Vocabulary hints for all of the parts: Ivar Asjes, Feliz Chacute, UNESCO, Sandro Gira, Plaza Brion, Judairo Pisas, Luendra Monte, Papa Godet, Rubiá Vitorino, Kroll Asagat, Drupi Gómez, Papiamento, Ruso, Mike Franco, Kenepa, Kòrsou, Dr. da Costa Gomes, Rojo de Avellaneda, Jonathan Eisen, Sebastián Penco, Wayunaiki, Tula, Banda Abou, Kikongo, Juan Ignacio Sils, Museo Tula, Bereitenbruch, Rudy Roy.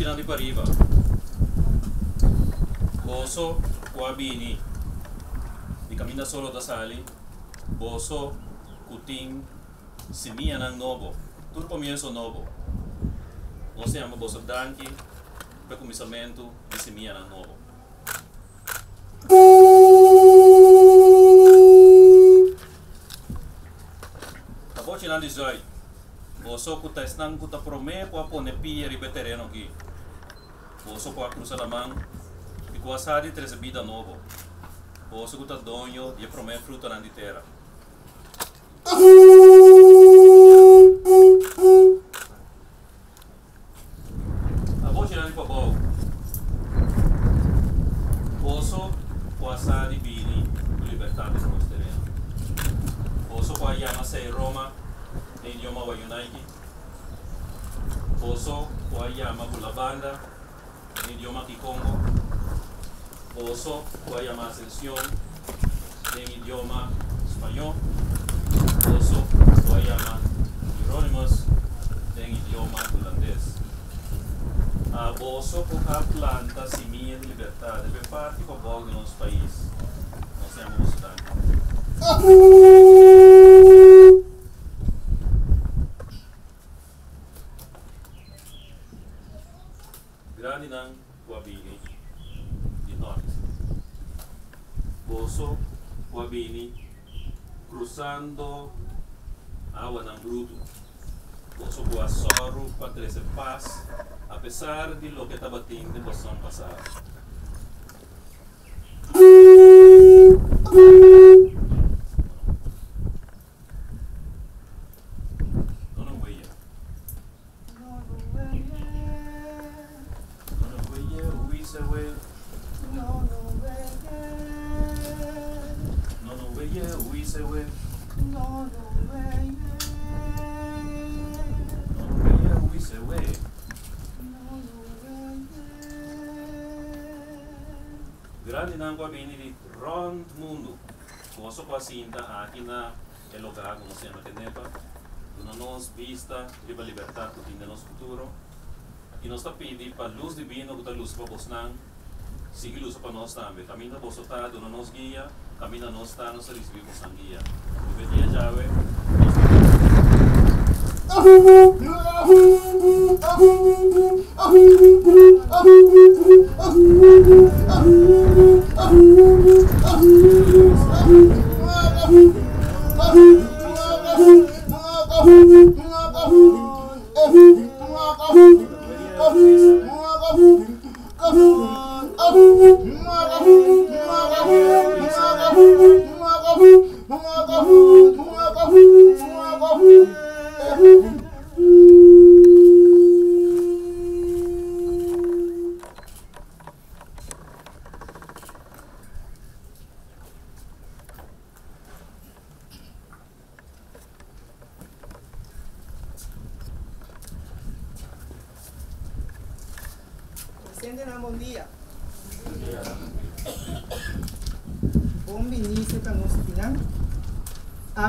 tirando para arriba. Boso, Guabini. De camina solo da sali. Boso, Cutim, Semilla nan novo. Tudo começo novo. Nós chamamos Boso Danki, para começamento de Semilla nan novo. Acabou tirando 18. Boso Cuta Estan Cuta Promé, para poner pia e terreno aqui. Boso para cruzar a mão. Guasari tres vida novo. Posso guta donho e promé fruta na terra. A voz tirando para bom. Posso guasari bini liberdade no nosso terreno. Posso para Yamasei Roma em idioma Wayunaiki. Posso para Yamabula Banda em idioma Kikongo. Oso, Guayama Ascensión, en idioma español. Oso, Guayama Hieronymus, en idioma holandés. A Oso, coja planta, semilla de libertad, de parte con vos de nuestro país. Nos llamamos Sudán. Grande Nan, Guabini. Boso, Guabini, cruzando agua nan bruto. Boso, Guasoro, para trazer paz, a pesar de lo que estaba tendo de porção passada. Grande Nango viene de rondo mundo. Gosto com a cinta aqui na lugar como se chama Kenepa. Uma nossa vista de liberdade do nosso futuro. E nós está pedindo para a luz divina, que a luz para nós não. Siga luz para nós também. Caminha para você está, dona nos guia. Caminha nós está, nós recebemos a guia. Obedece a Yahweh. A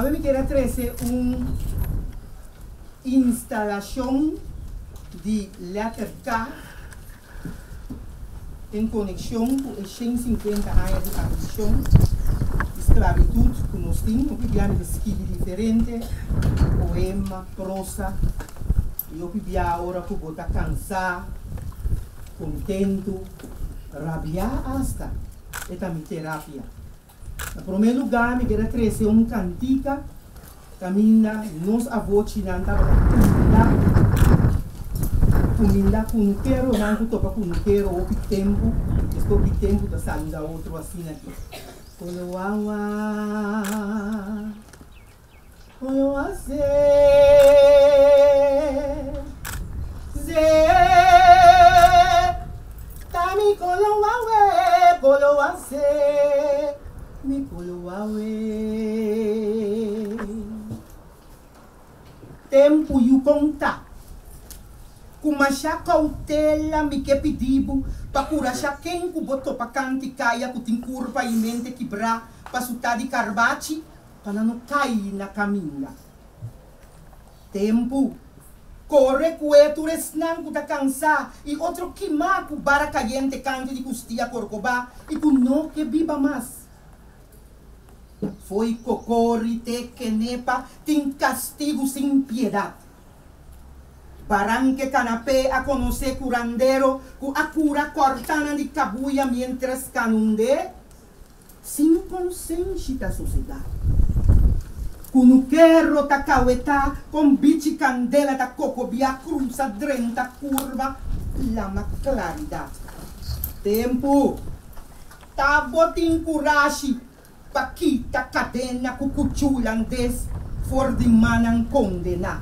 ver, me quería traer una instalación de letra K en conexión con los 150 años de abolición, de esclavitud que nos tienen, obviamente de escribir diferente, poema, prosa, y obviamente ahora que voy a cansar, contento, rabiar hasta, esta es mi terapia. En primer lugar, me quería traer un cantica también nos abocinando para comida con quiero no topa con quiero o tiempo esto tiempo de salir a otro así aquí con agua con hacer también con agua con hacer mi coloawe tempo yu conta kumasha cautela mi que pedibu pa curacha quem ku botou pa canticaia ku tin curva e mente quebrar pa sutar de carbachi para não cair na caminha tempo Corre cuetures nancuta cansa y otro quimacu para caliente canto de costilla corcobá y tu no que viva más. Foi cocorrite Kenepa tin castigo sin piedad. Baranque canapé a conocer curandero cu a cura cortana de cabuya mientras canunde sin consensita sociedad. Cunuquerro tacahueta, con bichi candela ta cocobia, cruza drenta curva, lama claridad. Tempo, tabotin curashi, paquita cadena, cucuchulandés, fordimanan condena.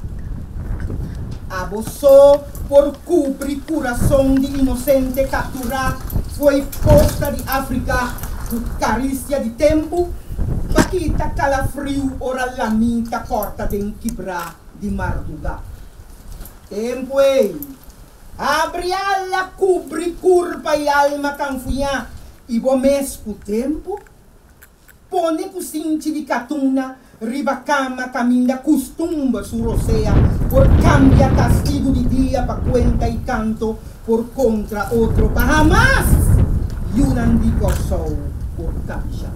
Abosó por cubrir corazón de inocente capturá, fue costa de África, caricia de tempo. Paquita calafrio ora lamita corta de quibra de marduga. Tempuei, abre ala cubri curva y alma canfuñá. Y bomesco tempo, pone cucinchi de catuna, riba cama caminda costumba su rosea, por cambia castigo de día pa cuenta y canto, por contra otro pa jamás. Y unan de Kòrsou por cancha.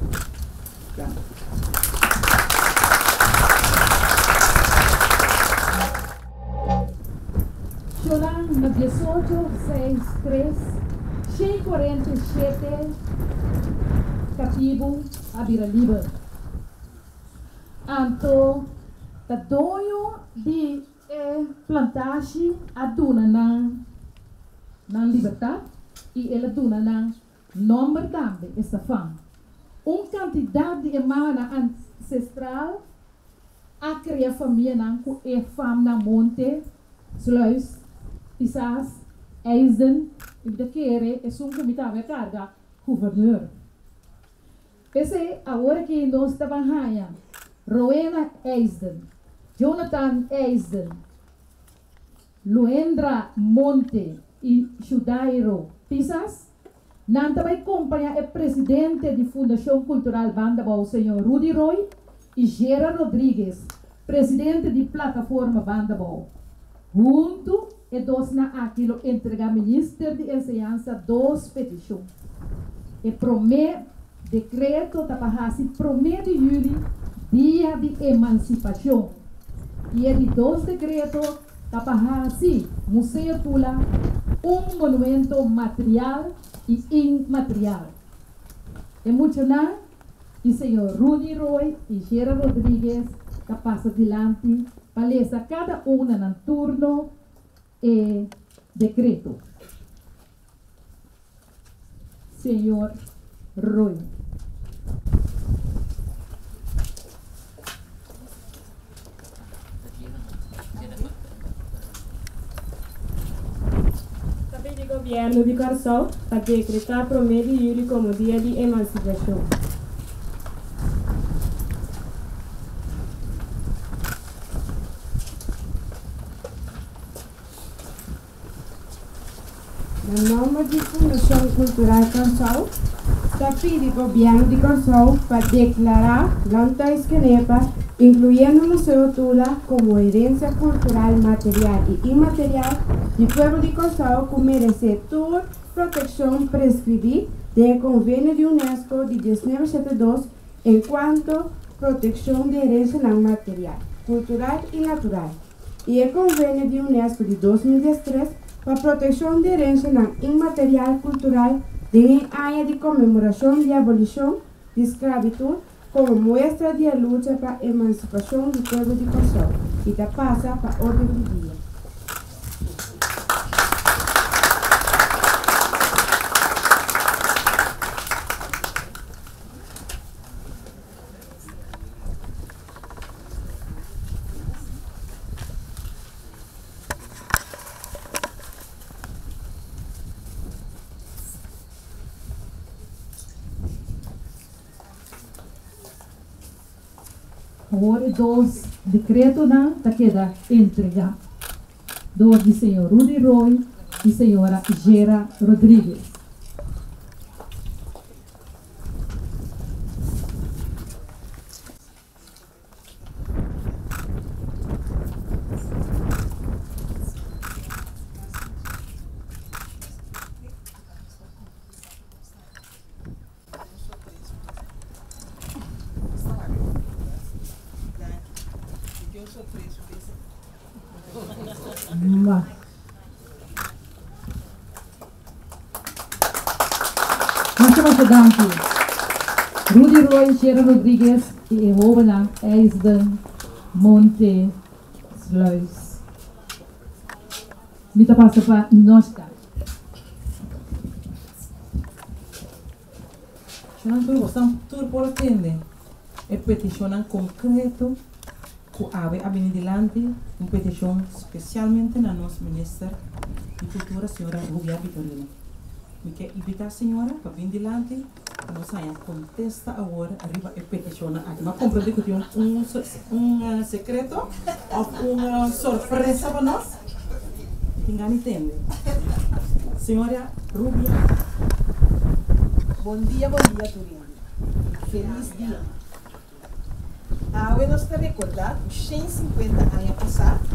Yolanda 1863 647 Cativo Abiraliba Anto Tadoio de plantache Aduna na Libertad e ele Aduna na Nombre Dambe Estafan. Uma quantidade de emana ancestral a criar família nanco e fam na monte, sluis, pisas, eisen, e de querer é comitê de carga, governador. Pese agora que nós estamos aí, Rowena Eisen, Jonathan Eisen, Luendra Monte e Judairo Pisas, Nan também acompanha o presidente da Fundação Cultural Banda Abou, senhor Rudy Roy, e Gerard Rodrigues, presidente da plataforma Banda Abou. Junto, e dois na aquilo entrega ao ministro de Enseñança duas petições. E promete decreto da Bahasi, 1 de julho, dia de emancipação. E é de dois decretos da Bahasi, Museo Tula, monumento material y inmaterial. Emocional y señor Rudy Roy y Gerard Rodríguez la pasa adelante palestra cada una en un turno decreto. Señor Roy. O governo de Kòrsou para decretar 1 de julho como dia de emancipação. No nome de Fundação Cultural Kòrsou, está pedindo o governo de Kòrsou para declarar plantas Kenepa, incluyendo o Museu Tula, como herencia cultural, material e imaterial do pueblo de Kòrsou, que merece toda proteção prescribida do convênio de UNESCO de 1972 em quanto proteção de herencia não material, cultural e natural, e o convênio de UNESCO de 2013 para proteção de herencia não imaterial, cultural, de área de comemoração de abolição de escravidão, como muestra de la lucha para la emancipación del pueblo de Kòrsou y da pasa para orden del día. Agora dois decretos na taqueda entregar. Dois de senhor Rudy Roy e senhora Gera Rodrigues. Hartelijk dank u. Rudy Roy, Gerard Rodrigues en Rowena Eisen, Monte, Sluis. Mita passa para Nostra. Estamos todos por atender. É petição concreto que ave a venir delante, uma petição especialmente na nossa ministra de Cultura, senhora Rubiá Vitorino. Me quer invitar a senhora para vir delante, nós vamos contestar agora arriba a petição. Mas compreende que tem secreto ou uma surpresa para nós? Ninguém entende. Senhora Rubiá. Bom dia, Tula. Feliz dia. A AVE nos tem recordado os 150 anos passados,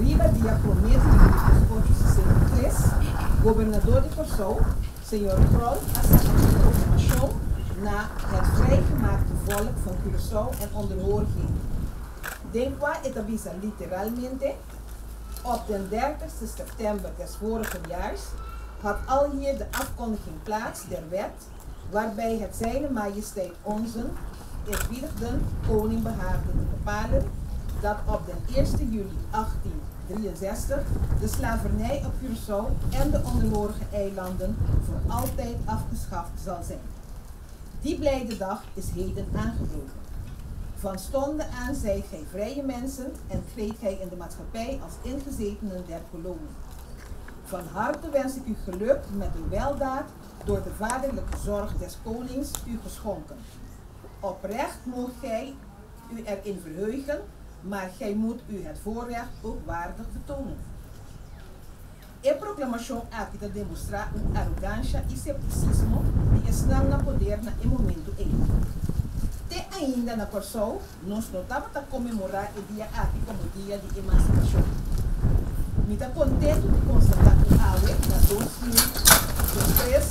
riba dia promete de 1863, governador de Kòrsou, senhor Kroll Asagat, na het vrijgemaakte volk van Curaçao en onderhoor ging. Denkwa etabisa literalmente op den 30 september des vorigen jaars had alhier de afkondiging plaats der wet waarbij het Zijne Majesteit onzen eerbiedigden koning behaagde te bepalen dat op den 1 juli 1863 de slavernij op Curaçao en de onderhoorige eilanden voor altijd afgeschaft zal zijn. Die blijde dag is heden aangebroken. Van stonden aan zijt gij vrije mensen en treedt gij in de maatschappij als ingezetenen der kolonie. Van harte wens ik u geluk met uw weldaad door de vaderlijke zorg des konings u geschonken. Oprecht moogt gij u erin verheugen, maar gij moet u het voorrecht ook waardig betonen. E proclamação ápida demonstrar arrogância e septicismo de estar na poder na momento em. Até ainda na Kòrsou, nós notávamos a comemorar o dia ápido como dia de emancipação. Me está contente de constatar que a AWE, na 2003,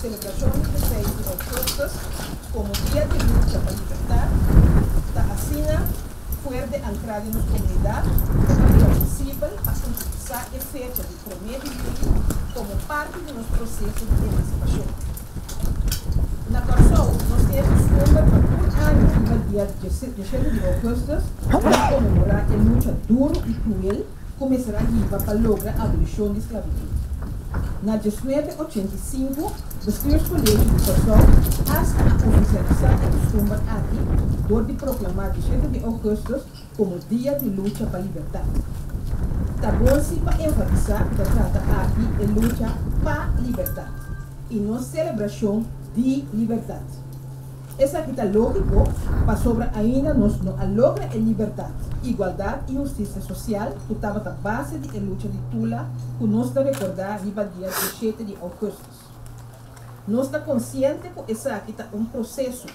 celebração de 6 de outubro, como dia de luta para a liberdade, está assim, fuerte anclada em nossa comunidade, possível a utilizar a fecha de 1 de julho como parte do nosso processo de emancipação. Na Kòrsou, nós temos número por ano, no dia 17 de outubro, para comemorar a luta duro e cruel, começará a IVA para lograr a abolição da escravidão. Na 1985, o bestuurscolégio de Kòrsou hasta a oficializar a costumbra aqui, door de proclamar 17 de agosto como Dia de Lucha para a Liberdade. Está bom se para enfatizar que trata aqui de luta para a liberdade e não celebração de liberdade. Essa aqui está lógico, para sobre ainda nós não alogra a liberdade, igualdade e justiça social, que estava na base da luta de Tula, que nós está recordar riba dia 17 de agosto. Nós está consciente que essa aqui está processo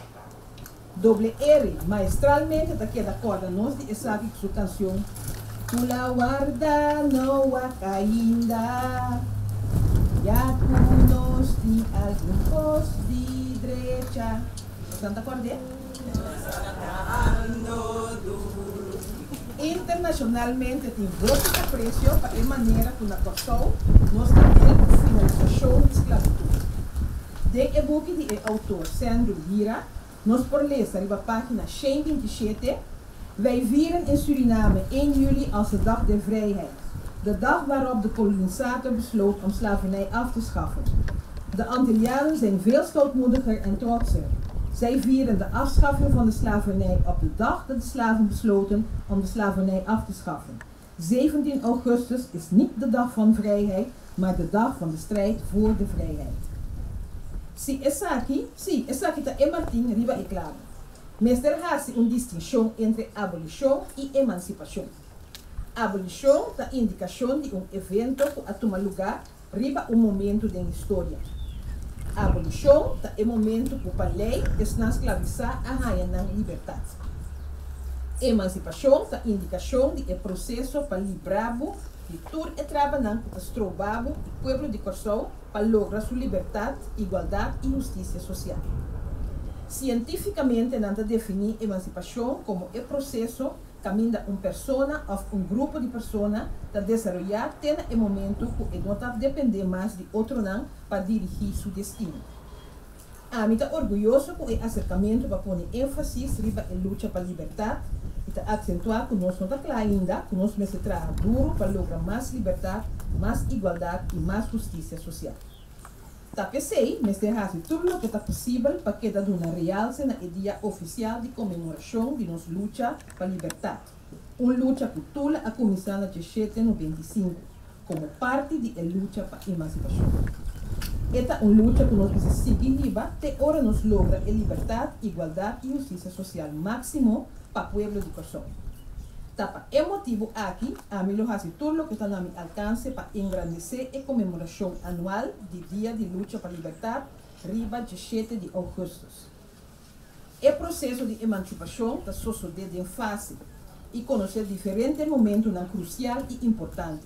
doble R, maestralmente daqui da corda, nós de essa aqui sua canção Tula guarda não há ainda, já tu nos de alguns de direita. Santa Cordeira. Internacionalmente tem voto de aprecio para a maneira como a Kòrsou nós também finalizou a esclavitud. De e-book de autor Sandro Gira, nós por ler a página 127, wij vieren in Suriname 1 juli als de dag der vrijheid. De dag waarop de kolonisator besloot om slavernij af te schaffen. De Antillianen zijn veel stoutmoediger en trotser. Zij vieren de afschaffing van de slavernij op de dag dat de slaven besloten om de slavernij af te schaffen. 17 augustus is niet de dag van vrijheid, maar de dag van de strijd voor de vrijheid. Si esaki ta e Martin riba e claro. Meester hace uma distinção entre abolição e emancipação. Abolição da indicação de evento que toma lugar riba momento da história. A abolição é o momento que a lei está esclavizar a raia na liberdade. A emancipação é a indicação de processo para livrar de todo o trabalho que estrobava o povo de Kòrsou para lograr sua liberdade, igualdade e justiça social. Cientificamente, nada define a emancipação como o processo caminda una persona o un grupo de personas para desarrollar, tiene el momento que no depende más de otro para dirigir su destino. A mí está orgulloso con el acercamiento para poner énfasis en la lucha por la libertad y está acentuar que nosotros no está claro ainda, que nosotros necesitamos trabajar duro para lograr más libertad, más igualdad y más justicia social. Está pensando en hacer todo lo que está posible para que dar una realce en el día oficial de conmemoración de nuestra lucha por la libertad. Una lucha que Tula ha comenzado en 1795 como parte de la lucha por la emancipación. Esta es una lucha que nosotros seguimos, que ahora nos logra la libertad, igualdad y justicia social máximo para el pueblo de Kòrsou. Tapa emotivo aquí, a mí lo hace todo lo que está a mi alcance para engrandecer la conmemoración anual del Día de Lucha por la Libertad, arriba 17 de agosto. El proceso de emancipación está sucediendo en fase y conocer diferentes momentos crucial y importante.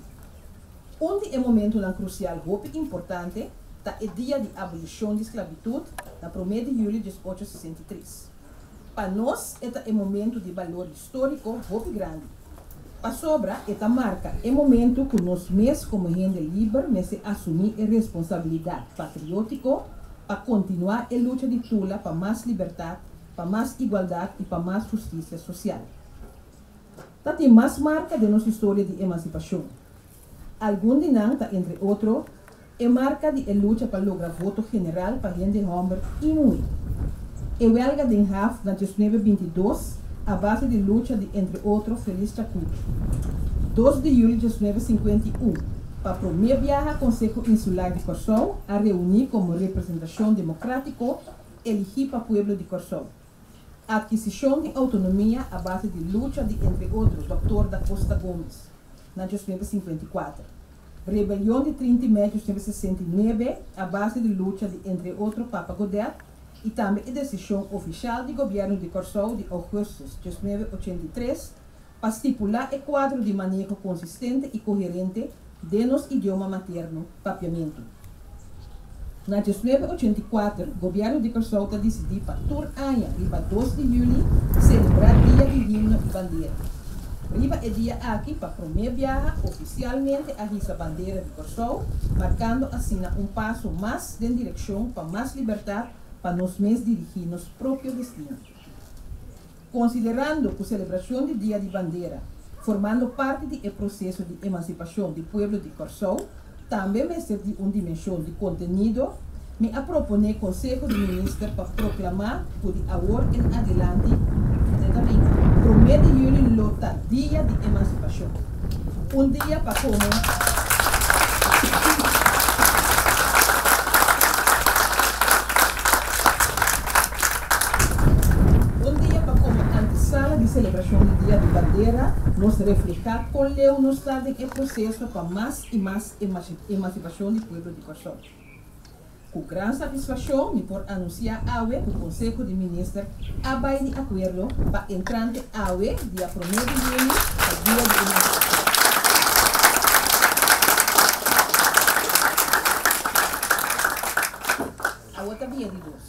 Un de los momentos crucial y importante está el día de abolición de esclavitud, el 1 de julio de 1863. Para nosotros, este es un momento de valor histórico muy grande. Para sobra, esta marca el momento que nosotros mismos como gente libre asumimos la responsabilidad patriótica para continuar la lucha de Tula para más libertad, para más igualdad y para más justicia social. Esta es más marca de nuestra historia de emancipación. Algunos de nosotros, entre otros, es marca de lucha para lograr voto general para gente hombre y mujer. El huelga de Enhaf en 1922 a base de lucha de, entre otros, Feliz Chacute. 2 de julio de 1951, para el primer viaje al Consejo Insular de Kòrsou a reunir como representación democrática elegida para el pueblo de Kòrsou. Adquisición de autonomía a base de lucha de, entre otros, Dr. da Costa Gomes. En 1954. Rebelión de 30 de mayo de 1969, a base de lucha de, entre otros, Papa Godet, y también la decisión oficial del gobierno de Kòrsou de agosto de 1983, para estipular el cuadro de manejo consistente y coherente de nuestro idioma materno, Papiamento. En 1984, el gobierno de Kòrsou decidió para todo año, y para 2 de julio, celebrar el Día de Himno y Bandera. Arriba el día aquí para el primer viaje oficialmente a esa bandera de Kòrsou, marcando así un paso más en dirección para más libertad para nosotros dirigir nuestro propio destino. Considerando la celebración del Día de Bandera, formando parte del proceso de emancipación del pueblo de Kòrsou, también me serví una dimensión de contenido, me a proponer consejos de ministros para proclamar por ahora en adelante, el 1 de julio lota Día de Emancipación. Un día para como antesala de celebración del Día de Bandera, nos refleja con Leo nos da el proceso para más y más emancipación del pueblo de Kòrsou. Con gran satisfacción, me por anunciar ahora el Consejo de Ministros ha de acuerdo para entrante ahora día 1 de junio al Día de Emancipación. Ahora día de dos.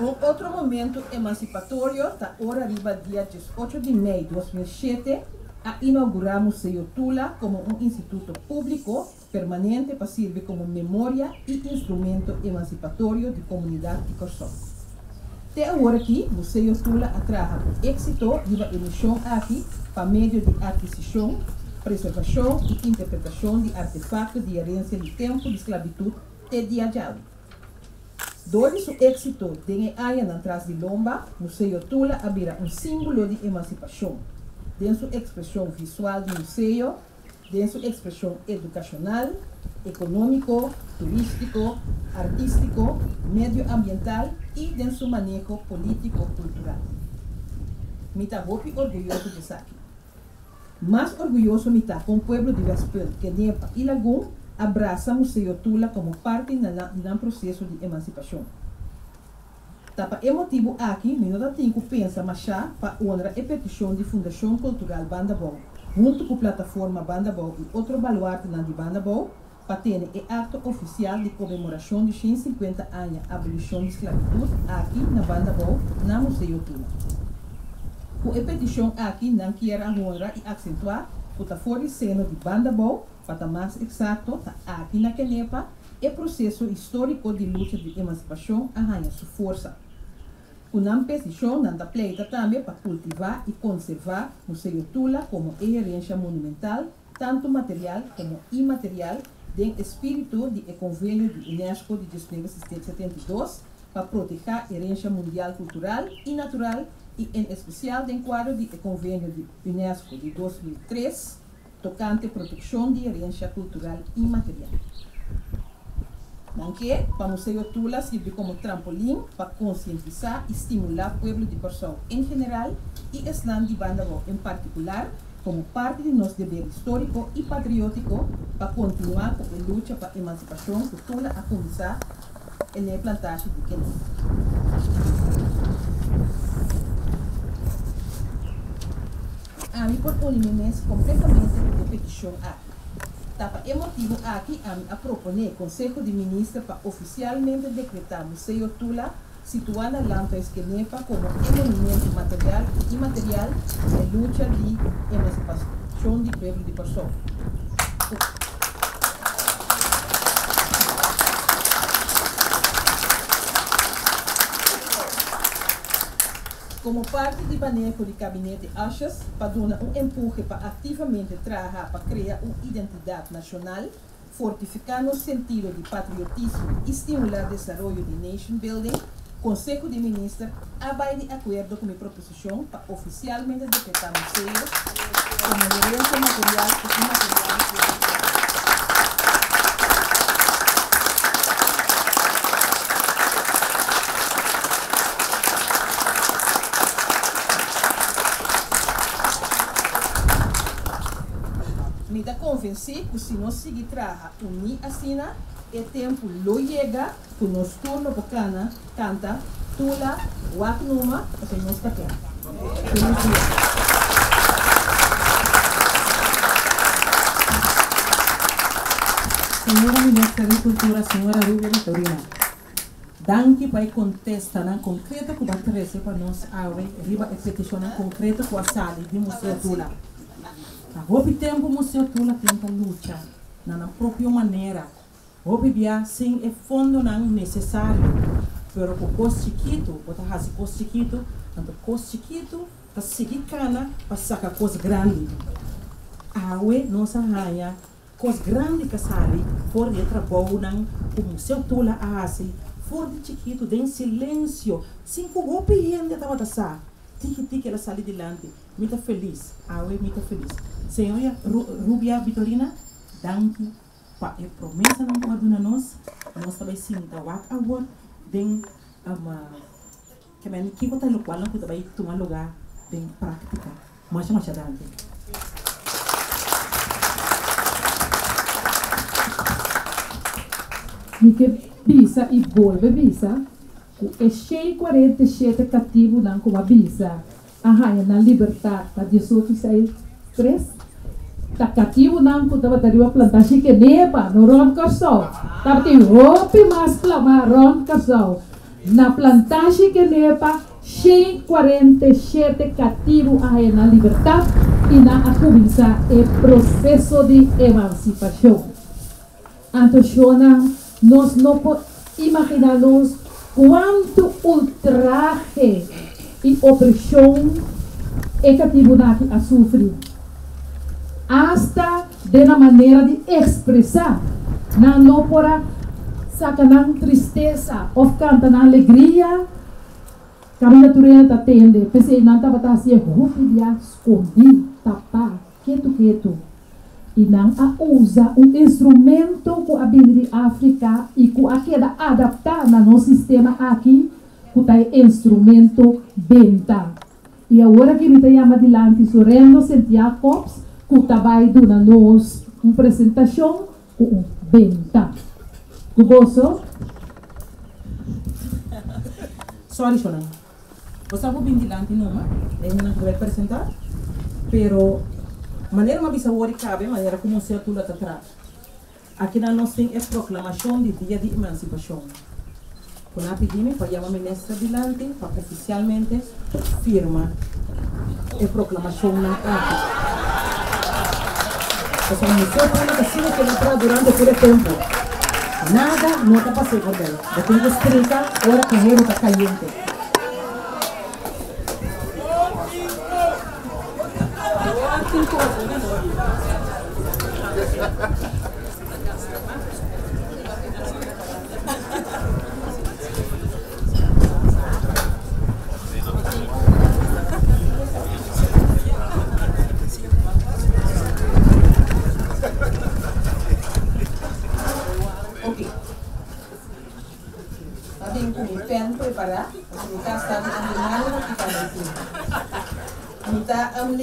Un otro momento emancipatorio está ahora arriba día 18 de mayo de 2007 a inaugurar Museo Tula como un instituto público permanente para servir como memoria y instrumento emancipatorio de comunidad de Kòrsou. De ahora aquí, Museo Tula atraja con éxito y la emisión aquí para medio de adquisición, preservación y interpretación de artefactos de herencia del tiempo de esclavitud de Diayau. Dado su éxito de años atrás de Lomba, Museo Tula abrirá un símbolo de emancipación, de su expresión visual del museo, de su expresión educacional, económico, turístico, artístico, medioambiental y de su manejo político-cultural. Me está muy orgulloso de aquí. Más orgulloso me está con el pueblo de Vespel, Kenepa y Lagún abraza el Museo Tula como parte del proceso de emancipación. Tapa emotivo aquí, me no da tiempo pensar más allá para honrar la petición de Fundación Cultural Banda Abou, junto con la plataforma Banda Abou y otro baluarte de Banda Abou, para tener el acto oficial de conmemoración de 150 años de abolición de esclavitud aquí en Banda Abou, en el Museo Tula. com repetição aqui não quer agora e acentuar o taforiceno de Banda Abou, para mais exato, aqui na Kenepa, o processo histórico de luta de emancipação arranha sua força. Uma petição nanda pleita também para cultivar e conservar o Museu Tula como herança monumental, tanto material como imaterial, do espírito do convênio do UNESCO de 1972 para proteger a herança mundial cultural e natural e, em especial, do quadro do convênio do UNESCO de 2003 tocante à proteção de herança cultural e material. Manque, para o Museu Tula sirve como trampolim para conscientizar e estimular o povo de Kòrsou em geral e o Islã de Banda Abou em particular, como parte de nosso dever histórico e patriótico para continuar com a luta para a emancipação que Tula a começar na plantagem de Kenepa. A mim por unir-me-se completamente com a petição aqui. Tapa emotivo aqui a mim a proponer Conselho de Ministros para oficialmente decretar Museu Tula situada en Lantois Kenepa como monumento material e imaterial de lucha de emancipación del pueblo de Kòrsou. Como parte de manejo de gabinete Asjes, para dar un empuje para activamente trabajar para crear una identidad nacional, fortificar el sentido de patriotismo y estimular el desarrollo de nation building, Consejo de Ministros vai de acordo com minha proposição para oficialmente decretar museu como herança material e imaterial. Me dá convencer que se não seguir trabalhar unir assim, o tempo não chega que nos torna bacana, canta, Tula, Waknuma, que nos papel. Senhora Ministra de Cultura, senhora Rubiá Vitorino, danke vai contestar na concreta que vai trazer para nós a riba expedição na concreta com a sala de Museu Tula. A roupa tempo o Museu Tula tenta lutar na própria maneira. Obvia sem é fundo não necessário, pero o costiquito, o tarrazi costiquito, tanto costiquito para seguir cana para sacar coisas grandes. Aue nossa raia coisas grandes que sabe, por de trabalho não como seu Tula hace, for de chiquito de silêncio, cinco golpes e ainda estava dançar, tique tique ela sali de lante, muito feliz, aue muito feliz. Senhora Rubiá Vitorina, danke. Pa é promessa não pode nós também sim da Wak Award den que me que botar no qual não pode vai tomar lugar den prática mais uma chadante e que visa e volve visa o eixei 47 cativo não como visa arranha na liberdade para 1863 Takativo nang kutaba dariwa plantashi Kenepa no ron Kòrsou. Tapi hopi mas plama ron Kòrsou. Na plantashi Kenepa 147 cativo ahe na libertad e na acubinsa e processo de emancipação. Antoshona, nós não imaginamos quanto ultraje e opressão e cativo naki a sufrir. Hasta de la manera de expresar, no para sacar tristeza o cantar alegría, caminatureando atende, pensei não estava tá assim, roupilhar, esconder, tapar, quieto, quieto, e não a usa um instrumento que a vem de África e que a queda adaptar no sistema aqui, que tá instrumento benta. E agora que me chama adelante, sorrindo, sentia cops. Que trabalha dando-nos uma apresentação com um benta. Gostoso? Sorry, Jonathan. Você sabe bem diante não, mas eu não vou apresentar. Pero maneira mais saborosa cabe maneira como se atula atrás. Aqui na nossa tem a proclamação de dia de emancipação. Quando a pedimos para a ministra diante para oficialmente firma e proclamação na arte. Essa museu pública sido que durante aquele tempo. Nada não está passando por ela. Depois de 30, agora a carreira está caliente.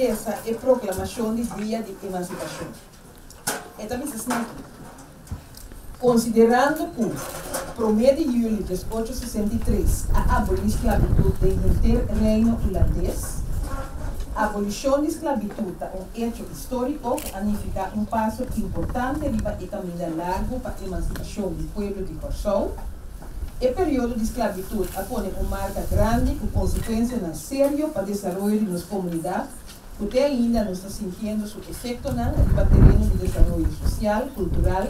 Essa é a proclamação de dia de emancipação. Então, isso é considerando que, por meio de julho de 1863, a abolição da esclavitud do inteiro reino holandês, a abolição da esclavitud é hecho histórico que significa passo importante para o caminho largo para a emancipação do povo de Kòrsou. O período de esclavitud põe uma marca grande com consequências sérias para o desenvolvimento de nossa comunidade, porque ainda não está sentindo seu efeito no terreno de desenvolvimento social, cultural,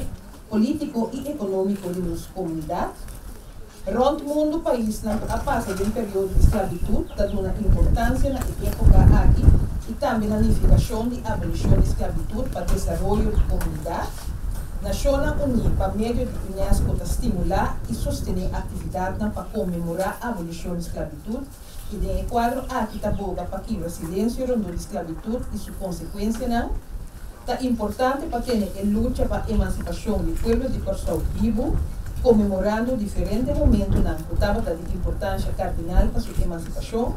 político e econômico de nossa comunidade. Rondo o mundo, o país passa de um período de esclavitud, dando uma importância na época aqui e também na unificação e abolição da esclavitud para o desenvolvimento da comunidade. Nações Unidas, para meio de UNESCO, para estimular e sostener atividades para comemorar a abolição da esclavitud, e de enquadro aqui taboga para que o silêncio rondo de esclavitud e sua consequência não. Está importante para ter a luta para a emancipação do povo de Kòrsou vivo, comemorando diferentes momentos na etapa de importância cardinal para sua emancipação.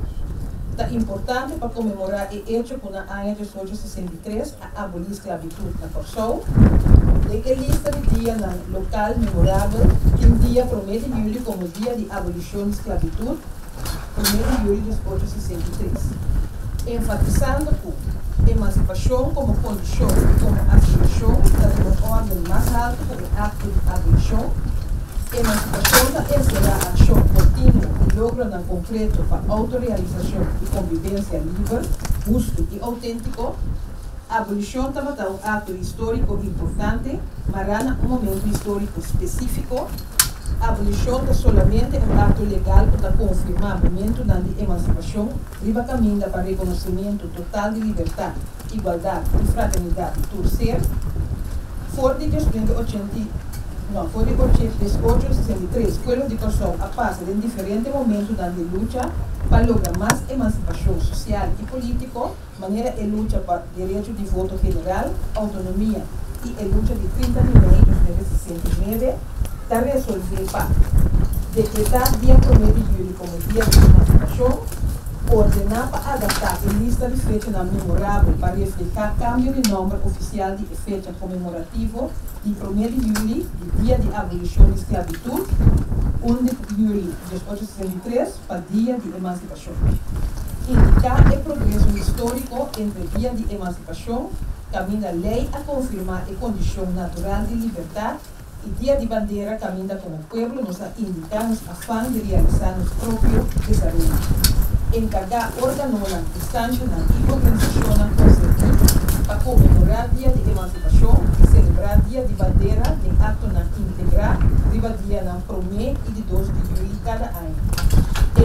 Está importante para comemorar o hecho com a ano de 1863, a abolir a esclavitud na Kòrsou. De lista de dia local memorável, que um dia promete julho como dia de abolição da esclavitud, 1 de julho de 1863, enfatizando que a emancipação como condição e como ascensão da uma ordem mais alta para o ato de abolição. A emancipação será a ação contínua e logra no concreto para a autorrealização e convivência livre, justo e autêntico. A abolição também é um ato histórico importante, mas é um momento histórico específico. A abolição é somente um ato legal para confirmar o momento da emancipação, riba caminho para o reconhecimento total de liberdade, igualdade e fraternidade de todo ser. Fora de 1863, o povo de Kòrsou passa de diferentes momentos da luta para lograr mais emancipação social e política, maneira de luta para o direito de voto general, autonomia e a luta de 30 de maio de 1969, da resolver para decretar dia 1 de julho como dia de emancipação, ordenar para adaptar a lista de fechas memorável para refletir cambio de número oficial de fecha comemorativo de 1 de julho, dia de abolição da esclavitud, 1 de julho de 1863 para dia de emancipação. Indicar o progresso histórico entre dia de emancipação, caminha a lei a confirmar a condição natural de liberdade e dia de bandeira caminha como o povo nos indica nosso afán de realizar nosso próprio desarrollo. Encargar organona, sancionar e organizacionar concertos para comemorar dia de emancipação e celebrar dia de bandeira de ato na integrar, riba dia na 1º e de 2 de julho cada ano.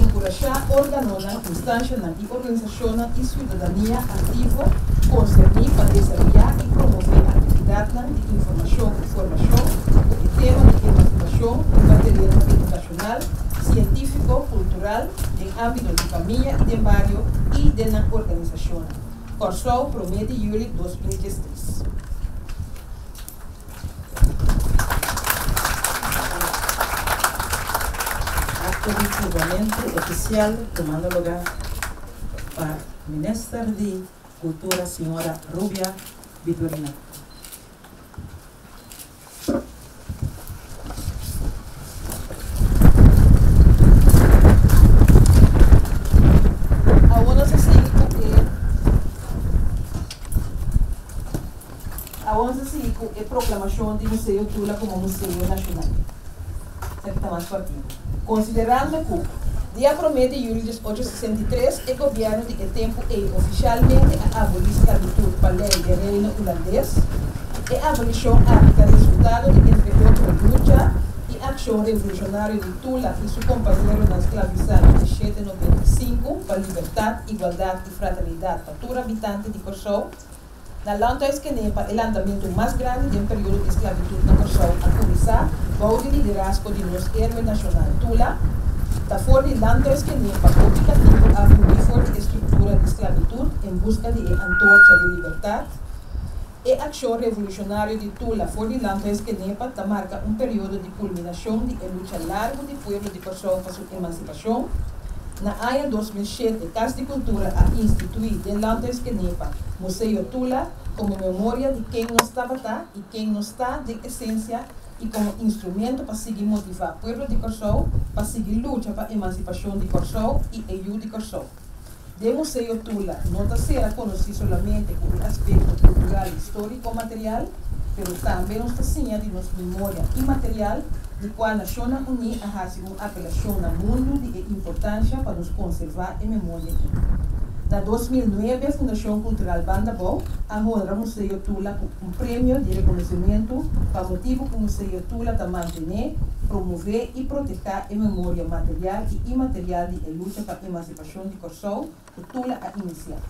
Encorajar organona, sancionar e organizacionar e cidadania ativa, concernir para desarrollar e promover atividades de informação e formação, o tema de emancipação e material educacional, científico, cultural, en ámbito de familia, de barrio y de la organización. Kòrsou, 1 de julio 2023. Acto de oficial tomando lugar para ministra de Cultura, señora Rubiá Vitorino. Proclamação do Museu Tula como Museu Nacional. Certo, mais partido. Considerando que Diacromete de julho de 1863, o governo de Etempo oficialmente aboliu a escravidão para o reino holandês. A abolição é resultado de entre luta e ação revolucionária de Tula e seu companheiro na escravização de 1795 para liberdade, igualdade e fraternidade para todo habitante de Kòrsou. Na Lantais Kenepa, o andamento mais grande de um período de escravidão na Kòrsou a começar com o liderazgo de nosso herói nacional Tula. Da fornilando es que ni apocativo a uniforme estructura de esclavitud en busca de antorcha de libertad. E acción revolucionaria de Tula fornilando es que Nepa marca un periodo de culminación de lucha largo del pueblo de Kòrsou para su emancipación. Na año 2007, Casa de Cultura ha instituido en Landes Kenepa Museo Tula como memoria de quien no estaba acá y quien no está de esencia, y como instrumento para seguir motivar al pueblo de Kòrsou, para seguir lucha para la emancipación de Kòrsou y EU de Kòrsou. De Museo Tula no será conocido solamente como un aspecto cultural, histórico, material, pero también nos enseña de nuestra memoria inmaterial, de cual la Naciones Unidas hace una apelación al mundo de importancia para nos conservar en memoria. En 2009, la Fundación Cultural Banda Abou honra al Museo Tula con un premio de reconocimiento para motivo que el Museo Tula ta mantener, promover y proteger en memoria material y inmaterial de la lucha para la emancipación de Kòrsou que Tula ha iniciado.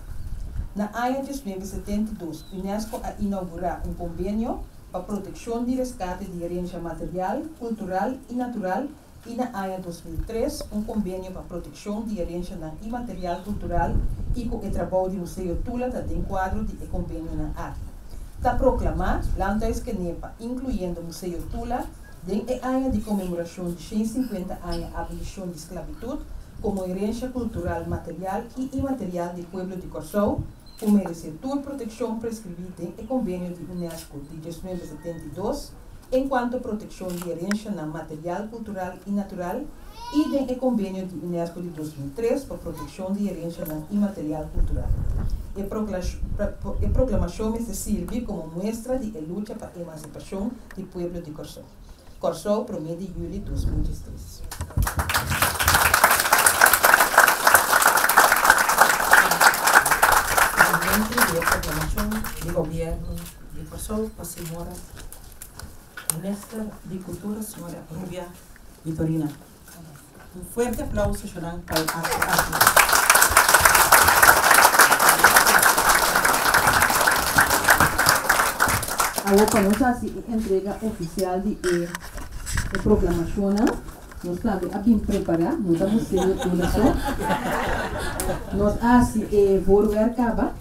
En el año 2072, UNESCO ha inaugurado un convenio para protección y rescate de herencia material, cultural y natural. Y en el año 2003, un convenio para protección de herencia inmaterial cultural y con el trabajo del Museo Tula también cuadro del convenio en el arte. Está proclamada Landes Kenepa, incluyendo el Museo Tula, en el año de conmemoración de 150 años de abolición de esclavitud como herencia cultural material y inmaterial del pueblo de Kòrsou, que merece toda protección prescribida en el convenio de UNESCO de 1972. En cuanto a protección de herencia material, cultural y natural, y del convenio de UNESCO de 2003 por protección de herencia inmaterial cultural. La proclamación se sirve como muestra de la lucha para la emancipación del pueblo de Kòrsou. Kòrsou, 1 de julio de 2013. La proclamación del gobierno de Kòrsou, pasemos a Ministra de Cultura, señora Rubiá Vitorino. Un fuerte aplauso, Jonathan, para el acto. Ahora conoce la entrega oficial de la proclamación. Nos sabe a bien preparar, nos damos serio con eso. Nos hace volver a cabo,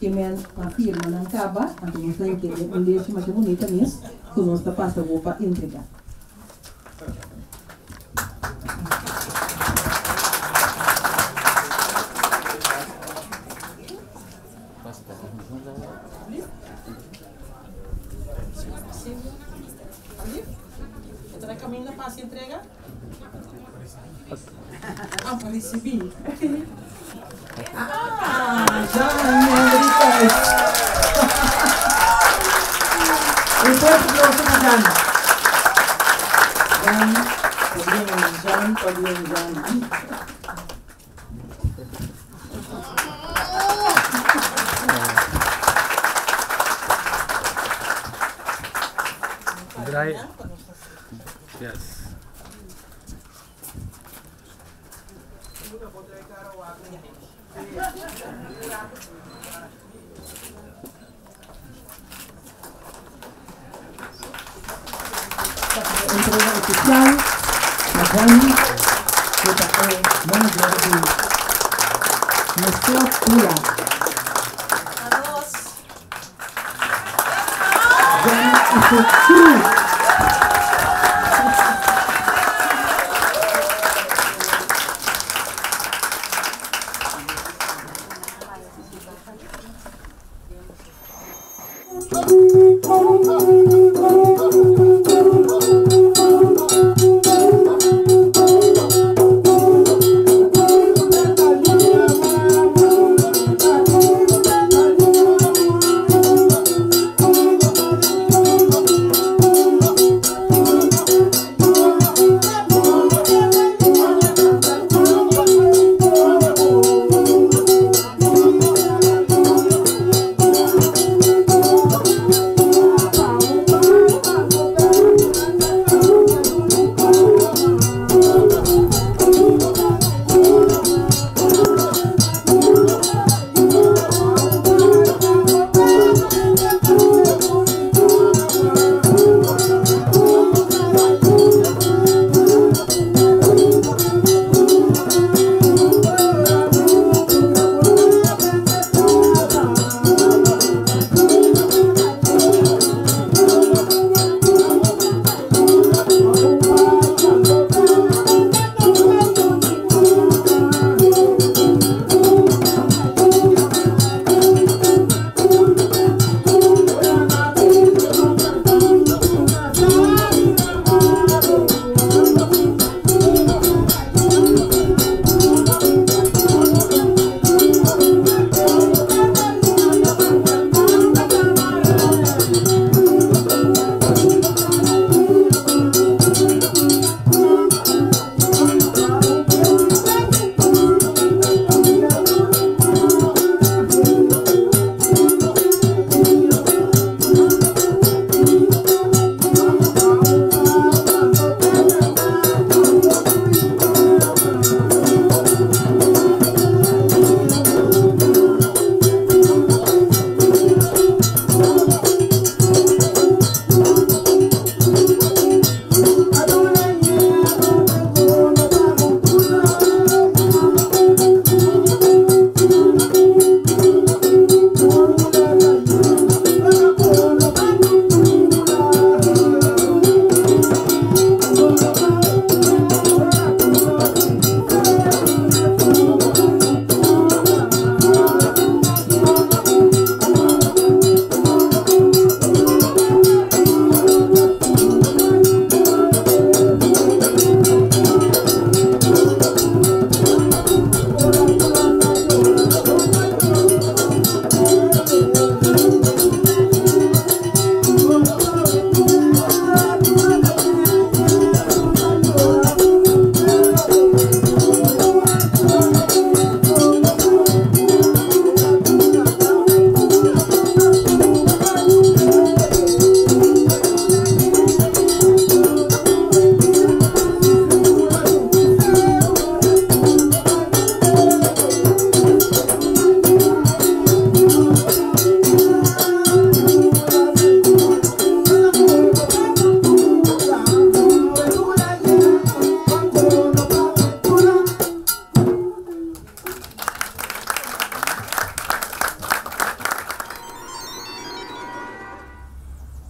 que me afirman en cabo, aunque nos dan que un leche más bonita es. Que nos da pasta para entregar. ¿Estará caminando para hacer entrega? Ah, para recibir. Ah, ya me Yes. Entrega oficial, la Banda, que tapó buenos días de Museo Tula. Saludos. Buenas noches.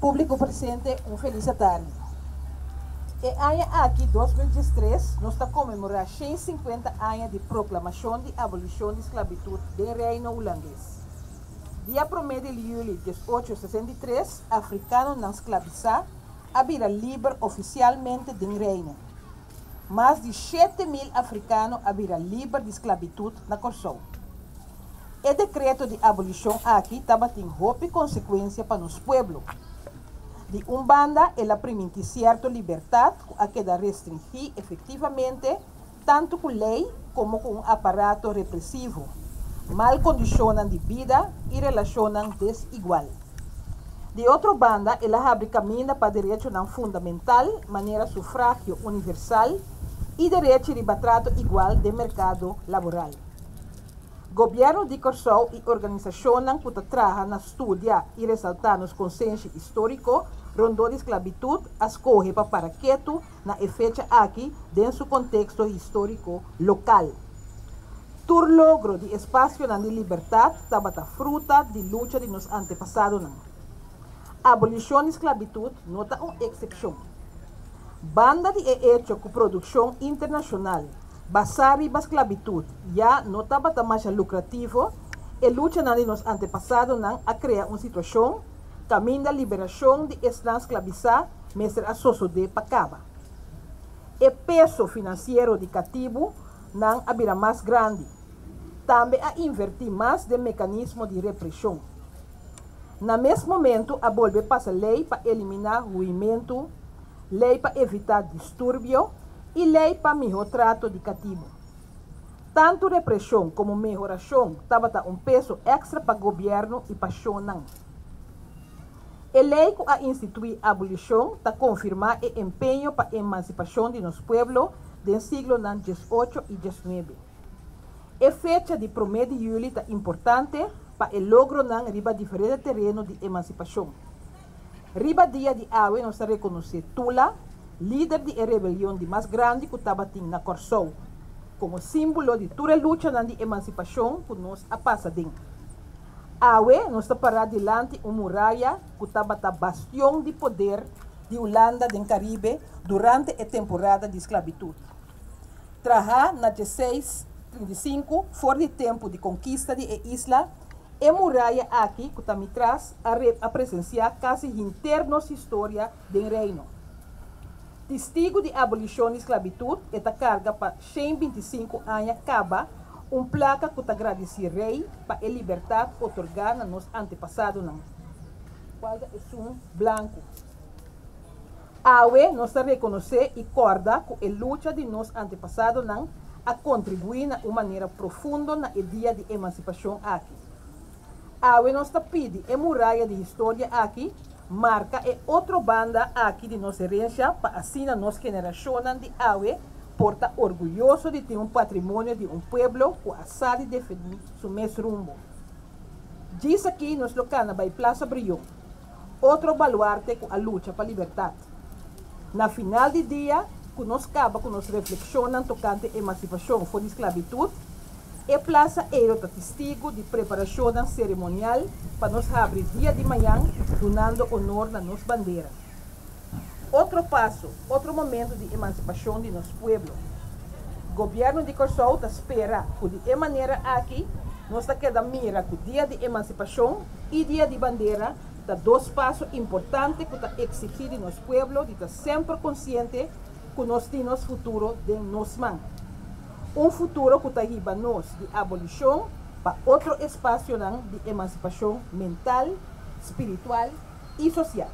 público presente, un feliz tarde. A aqui 2023 nós está comemorar 150 anos de proclamação de abolição de escravatura do reino holandês. Dia 1 de julho de 1863, africanos não escravizados a vida livre oficialmente do reino. Mais de 7.000 africanos a vida livre de escravidão na Kòrsou. O decreto de abolição aqui estava tendo grande consequência para os pueblos. De um banda, ela permite certa liberdade a quedar restringida efetivamente, tanto com lei como com um aparato repressivo. Mal condicionam de vida e relacionam desigual. De outra banda, ela abre caminho para direito não fundamental, maneira sufrágio universal, e direito de trato igual de mercado laboral. Governo de Kòrsou e organizações que trabalham na estudia e ressaltam os consensos históricos rondou a esclavitud ascorre para paraqueto na fecha aqui dentro do contexto histórico local. Tur logro de espaço na liberdade tabata fruta de luta de nos antepassados. A abolição da esclavitud nota uma exceção. Banda de hecho com produção internacional. Basar e esclavitud já não estava tão mais lucrativo e luta de nos antepassados a criar uma situação caminho da liberação de escravos escravizados, mas a sociedade pacava. O peso financeiro de cativo não era mais grande. Também a invertir mais de mecanismo de repressão. No mesmo momento, a volve passa lei para eliminar ruimento, lei para evitar distúrbio e lei para melhor trato de cativo. Tanto repressão como melhoração estavam um peso extra para o governo e para o Shonan. A lei que a institui a abolição está confirmar o empenho para a emancipação de nosso povo do siglo XVIII e XIX. A fecha de 1 de julho está importante para o logro riba diferentes terrenos de emancipação. Riba dia de hoje nós reconhecemos Tula, líder de rebelião de mais grande que estava na Kòrsou, como símbolo de toda a luta de emancipação que nós passamos. Hoje nós paramos diante de uma muralha que estava bastião de poder de Holanda do Caribe durante a temporada de escravidão. Traja na 1635, fora de tempo de conquista de isla, e muralha aqui que também traz a presenciar quase internos história do reino. Testigo de abolição da escravidão, esta carga para 125 anos acaba, placa que agradece ao rei para a liberdade otorgada nos antepassados. Quase é branco. Hoje, nós reconhecemos e corda que a luta de nos antepassados a contribuir de uma maneira profunda na ideia de emancipação aqui. Hoje nós pedimos a muralha de história aqui, marca e outra banda aqui de nossa herança para assim a nossa geração de hoje porta orgulhoso de ter um patrimônio de um povo que a sabe defender seu mesmo rumo. Diz aqui nos locana by Plaza Brion, outro baluarte com a luta para a liberdade. Na final de dia, que nós acaba com nossa reflexão tocante emancipação foi de escravidão, e Plaza era testigo de preparação cerimonial para nos abrir dia de manhã, donando honor na nossa bandeira. Outro passo, outro momento de emancipação de nosso povo. O governo de Kòrsou espera que de maneira aqui, nós queda mira que o dia de emancipação e dia de bandeira dá dois passos importantes que exigir de nosso povo de estar sempre consciente que nós temos futuro de nós mãos. Futuro que está riba nós de abolição para outro espaço de emancipação mental, espiritual e social.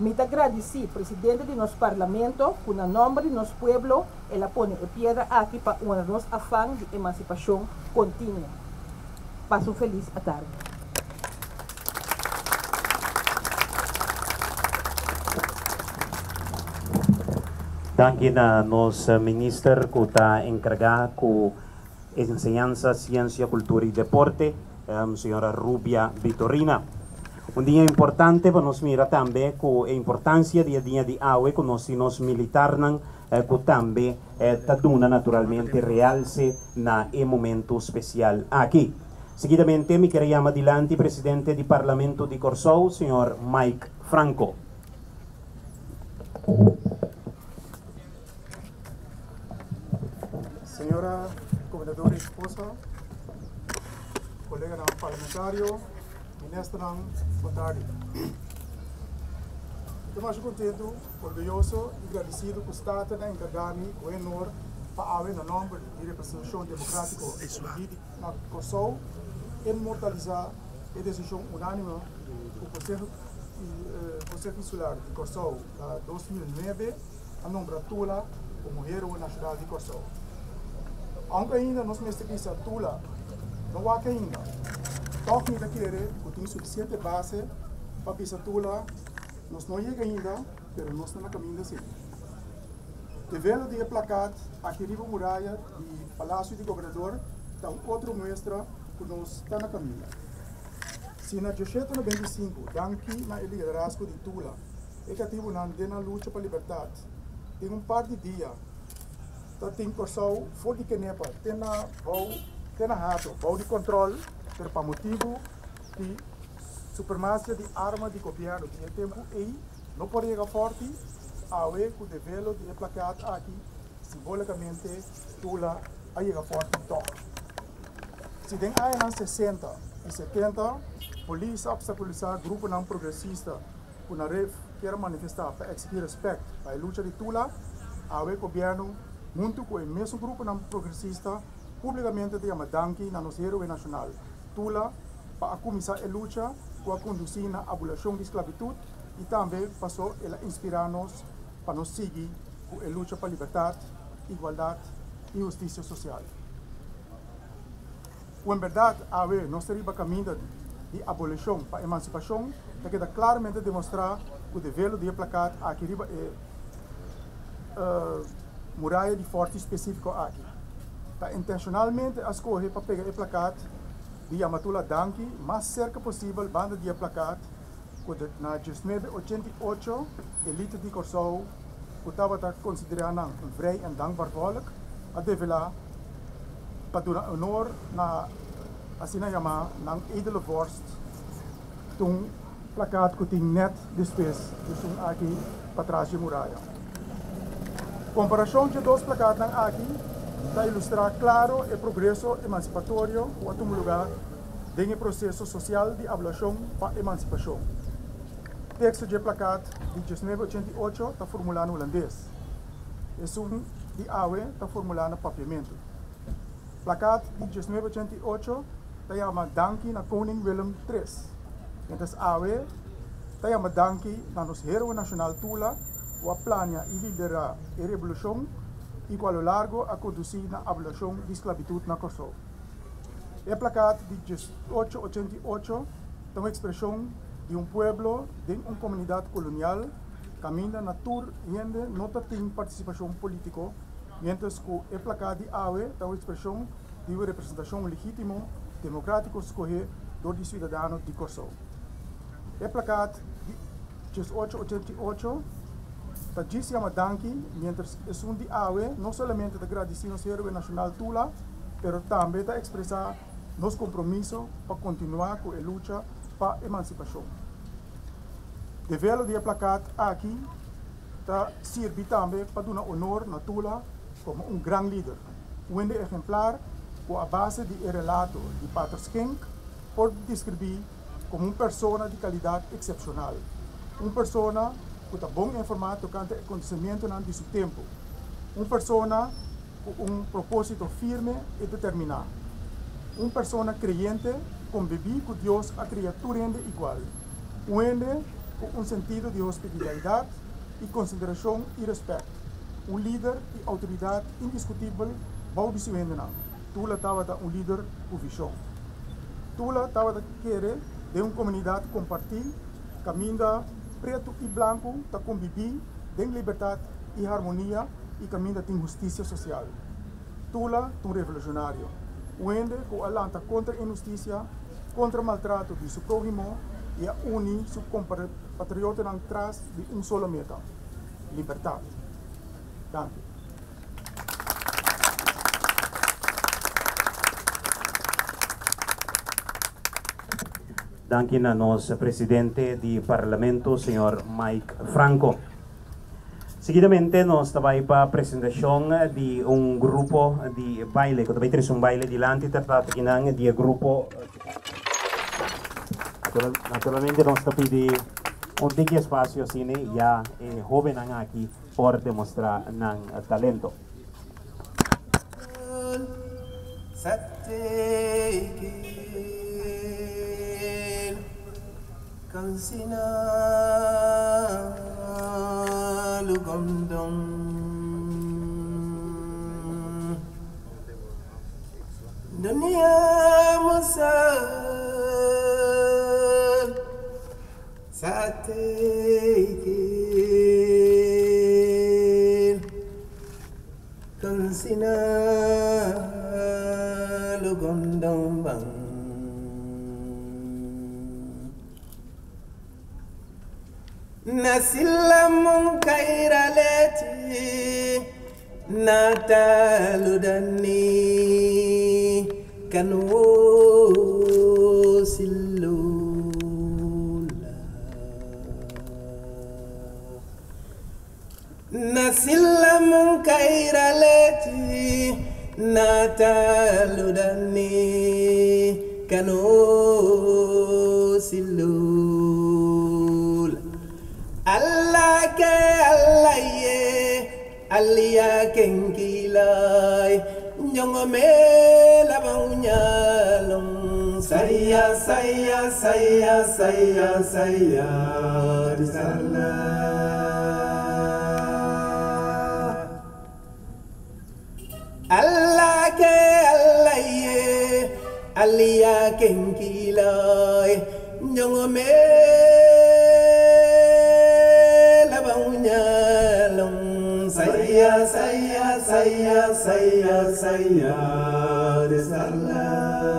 Me agradeci, presidente de nosso parlamento, que no nome de nosso povo, ela põe a pedra aqui para o nosso afán de emancipação contínua. Passo feliz a tarde. Danke a nosso ministro que está encarregado com enseñanza, ciencia, cultura e deporte, senhora Rubiá Vitorino. Um dia importante para nós mirar também com a importância do dia de hoje, que nós militarmos, que também está dando naturalmente realce na momento especial aqui. Seguidamente me quería llamar adelante presidente del Parlamento de Kòrsou, señor Mike Franco. Señora gobernadora esposa, colega parlamentario, ministra, boa tarde. Estou muito contente, orgulhoso e agradecido por estar na encargar-me com honor para haver no nome de representação democrática na Kòrsou imortalizar a decisão unânime do Conselho Insular de Kòrsou de 2009 a nombrar Tula como Héroe Nacional de Kòrsou. Aunque ainda nós mestres a Tula não há que ainda, toque ainda querer que tem suficiente base para pensar Tula. Nós não chega ainda, mas nós estamos a caminho de cima. Dever de aplacar a querida muralha do Palácio de Governador dá outra mostra que nós estamos a caminho. Se na 1795, Danqui na liderazgo de Tula, é cativo na luta para a liberdade. Em par de dias, tem Kòrsou, fora de Kenepa, tem na rato, bom de controle, mas para motivo de supremacia de armas de governo que no tempo aí não pode chegar forte a ver que o develo de placar aqui simbolicamente Tula a chegar forte toque. Se tem aí nos 60 e 70, a polícia obstaculizar grupo não progressista que na ref quer manifestar para exigir respeito para a luta de Tula, a ver o governo muito com o mesmo grupo não progressista publicamente de Amadanki na nosso herói nacional Tula para começar a luta com a conduzir na abolição da escravidão e também passou a inspirar-nos para nos seguir com a luta para a liberdade, igualdade e justiça social. Em verdade, a ver, nós temos a caminho de abolição para a emancipação, que queda claramente demonstrar o dever de aplacar aqui a muralha de forte específico aqui. Para intencionalmente a escolher para pegar a placar de Amatula Danki, mais cerca possível, banda de placar, que na 1988, elite de Kòrsou, que estava considerada um vrij e dankbaar volk, a develar para dar honor na Asinayama, na Edelvorst, um placar que tem net despesa, que tem aqui para trás de muralha. A comparação de dois placares aqui, para ilustrar claro o progresso emancipatório ou outro lugar dentro do processo social de abolição para emancipação. O texto de placar de 1988 está formulado em holandês. É de AWE está formulado em Papiamento. O placar de 1988 está chamado Danki na Koning Willem III. Então, AWE está chamado Danki na nosso herói nacional Tula, que planeja e lidera a revolução igual ao largo a conduzir na abolição de escravidão na Kòrsou. O placar de 1888 é uma expressão de povo de uma comunidade colonial caminha na tour e ainda não tem participação política, mientras que o placar de AWE é uma expressão de uma representação legítima, democrática escolhida dos cidadãos de Kòrsou. O placar de 1888 para dizer a Madanki, mientras es un de AWE, não somente de agradecer ao Héroe Nacional Tula, mas também de expressar nosso compromisso para continuar com a luta para a emancipação. Develo de placar aqui serve também para dar honor a Tula como grande líder, um exemplar com a base de relato de Patrick King pode descrever como uma pessoa de qualidade excepcional, uma pessoa que está bom informado quanto ao acontecimento de seu tempo. Uma pessoa com um propósito firme e determinado. Uma pessoa creyente, convive com Deus a criatura ainda igual. Um ende com um sentido de hospitalidade e consideração e respeito. Um líder e autoridade indiscutível, bom de seu ende. Tula estava líder com visão. Tula estava querer de uma comunidade compartilhada, caminhando preto e branco está convivir em liberdade e harmonia e caminha tem justiça social. Tula é um revolucionário, um ende que alanta contra a injustiça, contra o maltrato de seu prójimo e a une seu compatriota atrás de uma só meta, liberdade. Danke. Danken a nos presidente del Parlamento, señor Mike Franco. Seguidamente nos tabay pa presentación de un grupo de baile, que tabay tres un baile delante tatakinan de grupo. Naturalmente nos tapide un pequeño espacio cine ya joven aquí por demostrar nan talento. Kansina lugomdom dunia musa satekin kansina lugomdom bang Nasilamun kairaleti nataludani kanusilula Nasilamun kairaleti nataludani kanusilula Allah ke Allah ye Aliya kenkilai Nyongome labunyalong Saya saya saya saya saya di sana Allah ke Allah ye Aliya kenkilai Nyongome Saya, saya, saya, saya, saya risalah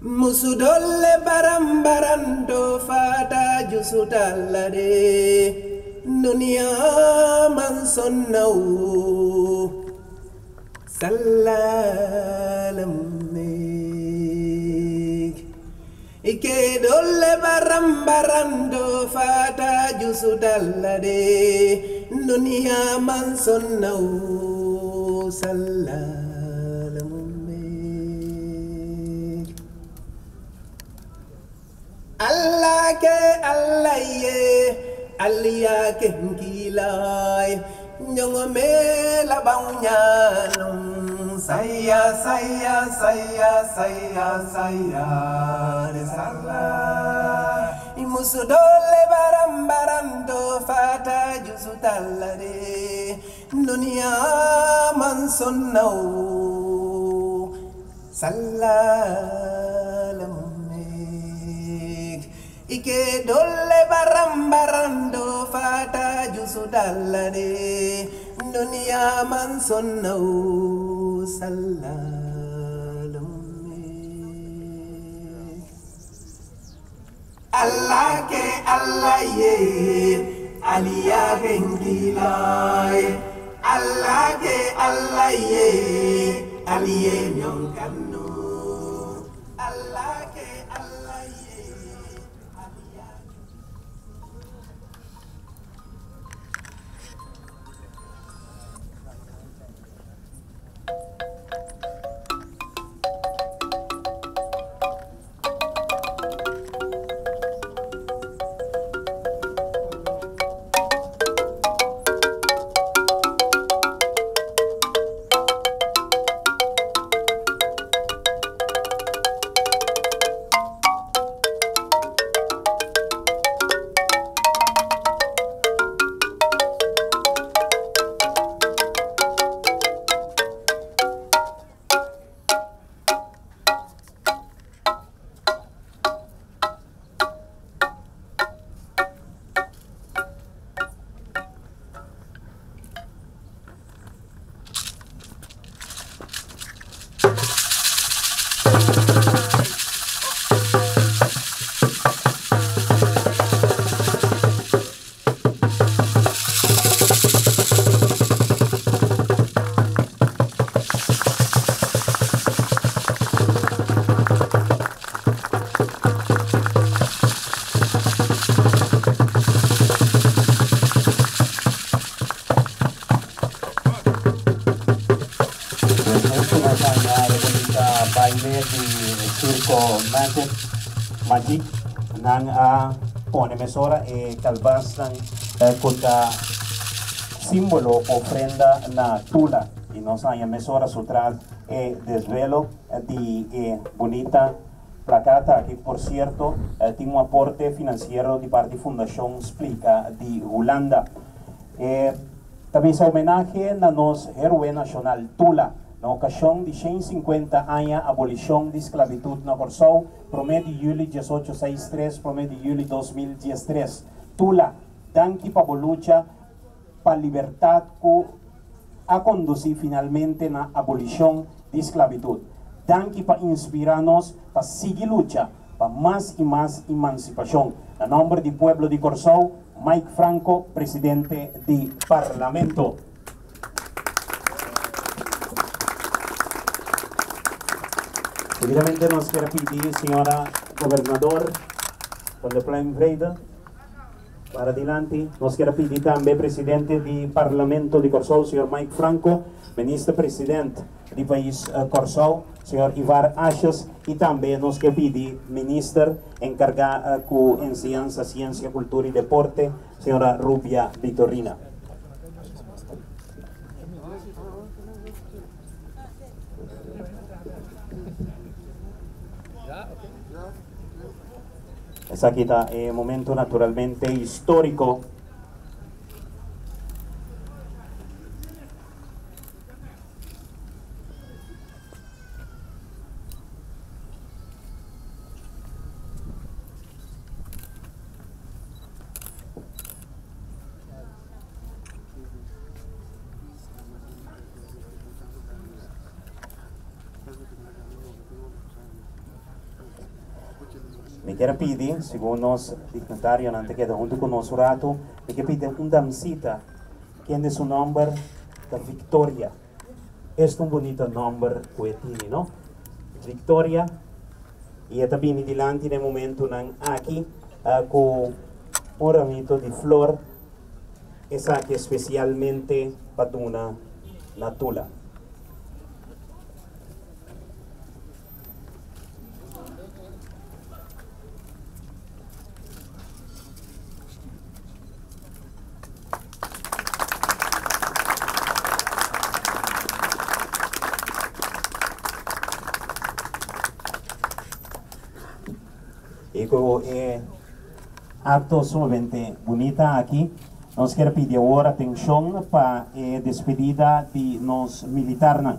Musudole barambarando fata jusudalade Dunia mansonau Salalamik Ike dole barambarando Fata jusudalade dunia mansonau salamume Allah ke Allah ye Aliya ke ngilai nyongome labaunyanum saya saya saya saya saya risalah Musudole barambarando fata jusudalade dunia mansonau salalamik Ike dole barambarando fata jusudalade dunia mansonau salalamik Allah ke Allah ye Aliya gengilai Allah ke Allah ye Aliye nyongkanu Allah ke Allah ye Aliya magic nang pone mesora e calvastan kota símbolo ofrenda na Tula y nos haya mesora sutral desvelo di bonita placata que por cierto tiene un aporte financiero de parte Fundación Explica de Holanda. También es homenaje a nuestro héroe nacional Tula, na ocasión de 150 años abolición de esclavitud na Kòrsou, promedio julio 1863, promedio julio 2013. Tula, tanque para lucha, para libertad, que a conducir finalmente la abolición de esclavitud. Tanque para inspirarnos, para seguir lucha, para más y más emancipación. En nombre del pueblo de Kòrsou, Mike Franco, presidente del Parlamento. Seguidamente nos quiero pedir, señora gobernador, con el plan Breda, para adelante. Nos quiero pedir también, presidente del Parlamento de Kòrsou, señor Mike Franco, ministro presidente del país Kòrsou, señor Ivar Asjes, y también nos quiero pedir, ministro encargada de enseñanza, ciencia, cultura y deporte, señora Rubiá Vitorino. Es aquí un momento naturalmente histórico. Quiero pedir, según los dignatarios, antes que junto con nosotros rato, me quiero pedir una damcita, quien es su nombre, la Victoria. Es un bonito nombre que tiene, ¿no? Victoria. Y también delante en el momento aquí, con un ramito de flor, esa que especialmente para una natula. Acto sumamente bonita aquí. Nos quiero pedir ahora atención para despedida de los militares.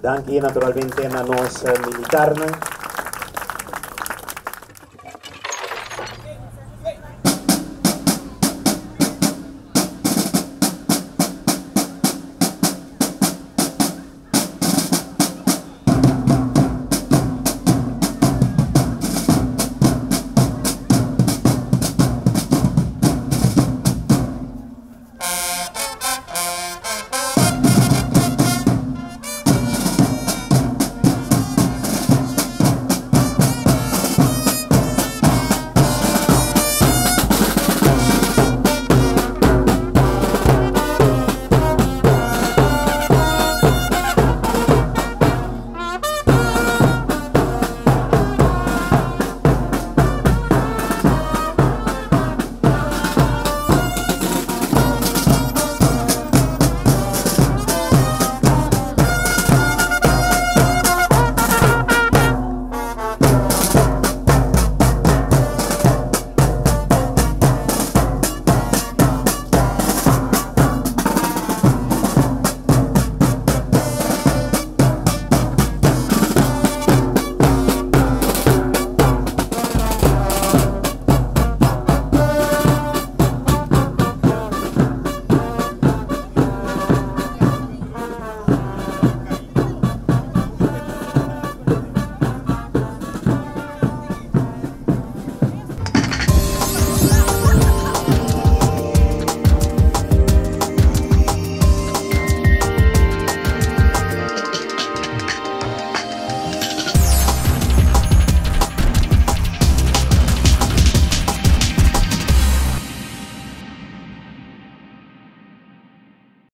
Danke naturalmente a los militares.